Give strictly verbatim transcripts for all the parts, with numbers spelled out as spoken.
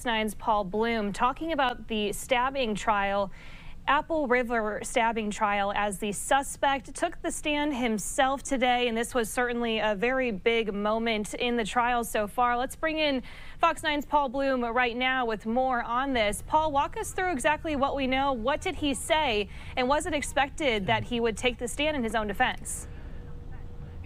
Fox nine's Paul Bloom talking about the stabbing trial, Apple River stabbing trial, as the suspect took the stand himself today, and this was certainly a very big moment in the trial so far. Let's bring in Fox nine's Paul Bloom right now with more on this. Paul, walk us through exactly what we know. What did he say, and was it expected that he would take the stand in his own defense?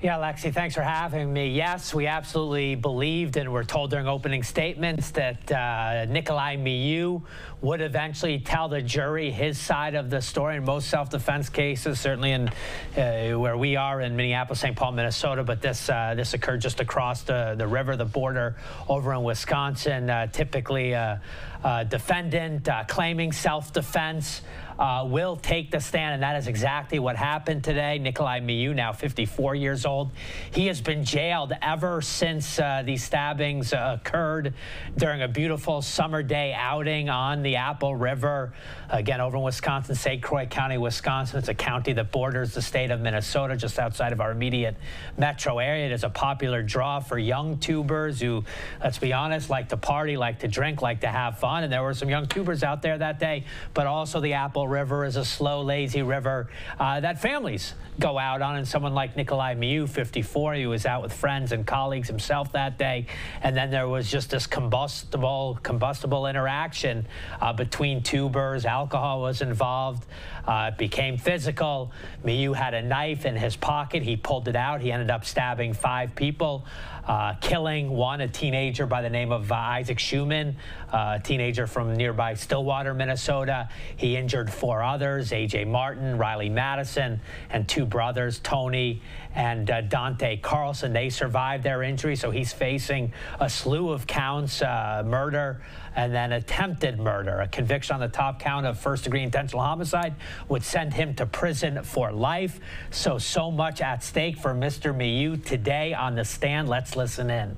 Yeah, Lexi, thanks for having me. Yes, we absolutely believed and were told during opening statements that uh, Nicolae Miu would eventually tell the jury his side of the story. In most self-defense cases, certainly in uh, where we are in Minneapolis, Saint Paul, Minnesota, but this uh, this occurred just across the, the river, the border over in Wisconsin. Uh, typically, a uh, uh, defendant uh, claiming self-defense Uh, will take the stand, and that is exactly what happened today. Nicolae Miu, now fifty-four years old, he has been jailed ever since uh, these stabbings uh, occurred during a beautiful summer day outing on the Apple River, again over in Wisconsin, Saint Croix County, Wisconsin. It's a county that borders the state of Minnesota, just outside of our immediate metro area. It is a popular draw for young tubers who, let's be honest, like to party, like to drink, like to have fun, and there were some young tubers out there that day. But also, the Apple River is a slow, lazy river uh, that families go out on, and someone like Nicolae Miu, fifty-four, who was out with friends and colleagues himself that day, and then there was just this combustible, combustible interaction uh, between tubers. Alcohol was involved. Uh, it became physical. Miu had a knife in his pocket. He pulled it out. He ended up stabbing five people, uh, killing one, a teenager by the name of uh, Isaac Schumann, uh, a teenager from nearby Stillwater, Minnesota. He injured four others, A J Martin, Riley Madison, and two brothers, Tony and uh, Dante Carlson. They survived their injury, so he's facing a slew of counts, uh, murder and then attempted murder. A conviction on the top count of first-degree intentional homicide would send him to prison for life. So, so much at stake for Mister Miu today on the stand. Let's listen in.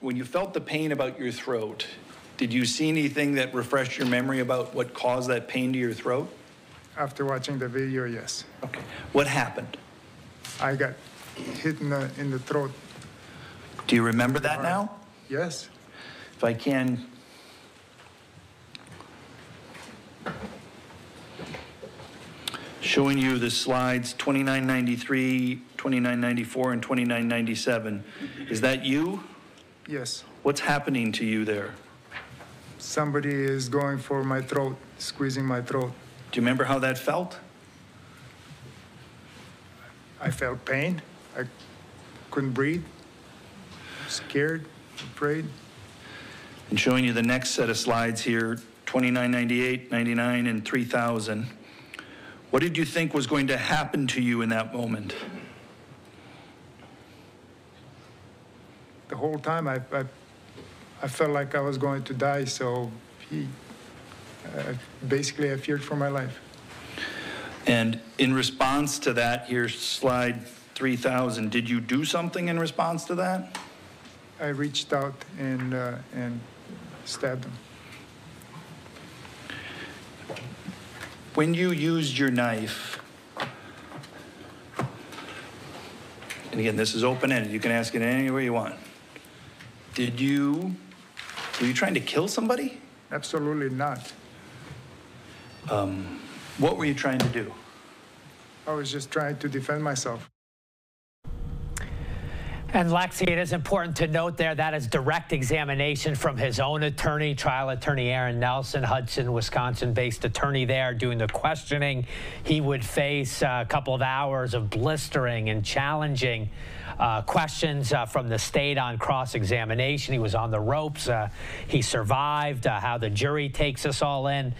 When you felt the pain about your throat, did you see anything that refreshed your memory about what caused that pain to your throat? After watching the video, yes. Okay. What happened? I got hit in the, in the throat. Do you remember that now? Yes. If I can... Showing you the slides twenty-nine ninety-three, twenty-nine ninety-four, and twenty-nine ninety-seven. Is that you? Yes. What's happening to you there? Somebody is going for my throat, squeezing my throat. Do you remember how that felt? I felt pain. I couldn't breathe. Scared, afraid. And showing you the next set of slides here, twenty-nine ninety-eight, ninety-nine, and three thousand. What did you think was going to happen to you in that moment? The whole time I... I I felt like I was going to die, so he, uh, basically I feared for my life. And in response to that, here's slide three thousand. Did you do something in response to that? I reached out and, uh, and stabbed him. When you used your knife, and again, this is open-ended. You can ask it any way you want. Did you... Were you trying to kill somebody? Absolutely not. Um, what were you trying to do? I was just trying to defend myself. And Lexi, it is important to note there that is direct examination from his own attorney, trial attorney Aaron Nelson, Hudson, Wisconsin-based attorney there doing the questioning. He would face a couple of hours of blistering and challenging uh, questions uh, from the state on cross-examination. He was on the ropes. Uh, he survived. Uh, how the jury takes us all in.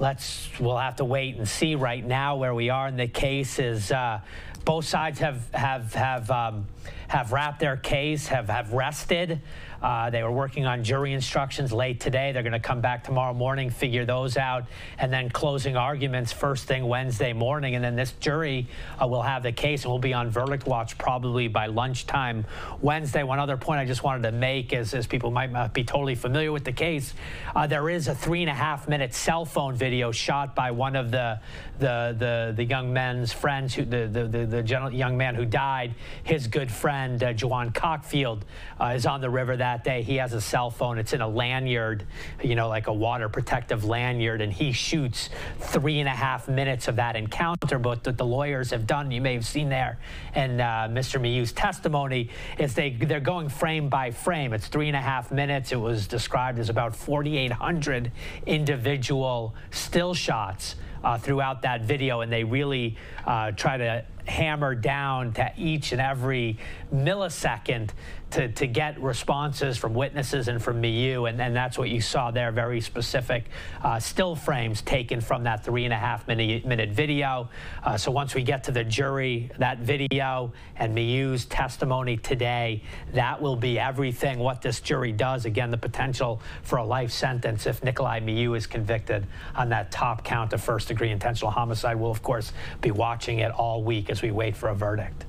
Let's, we'll have to wait and see. Right now where we are in the case is uh, both sides have, have, have, um, have wrapped their case, have, have rested. Uh, they were working on jury instructions late today. They're going to come back tomorrow morning, figure those out, and then closing arguments first thing Wednesday morning. And then this jury uh, will have the case and will be on verdict watch probably by lunchtime Wednesday. One other point I just wanted to make is, as people might not be totally familiar with the case, uh, there is a three and a half minute cell phone video shot by one of the the the, the young men's friends, who the the, the, the young man who died. His good friend, uh, Juwan Cockfield, uh, is on the river that that day, he has a cell phone. It's in a lanyard, you know, like a water protective lanyard, and he shoots three and a half minutes of that encounter, but that the lawyers have done, you may have seen there, and uh, Mister Miu's testimony is they, they're going frame by frame. It's three and a half minutes. It was described as about forty-eight hundred individual still shots uh, throughout that video, and they really uh, try to hammer down to each and every millisecond to, to get responses from witnesses and from Miu, and, and that's what you saw there, very specific uh, still frames taken from that three and a half minute, minute video. Uh, so once we get to the jury, that video and Miu's testimony today, that will be everything, what this jury does. Again, the potential for a life sentence if Nicolae Miu is convicted on that top count of first degree intentional homicide. We'll, of course, be watching it all week as we wait for a verdict.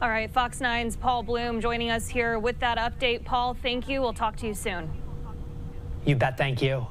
All right, Fox nine's Paul Bloom joining us here with that update. Paul, thank you. We'll talk to you soon. You bet. Thank you.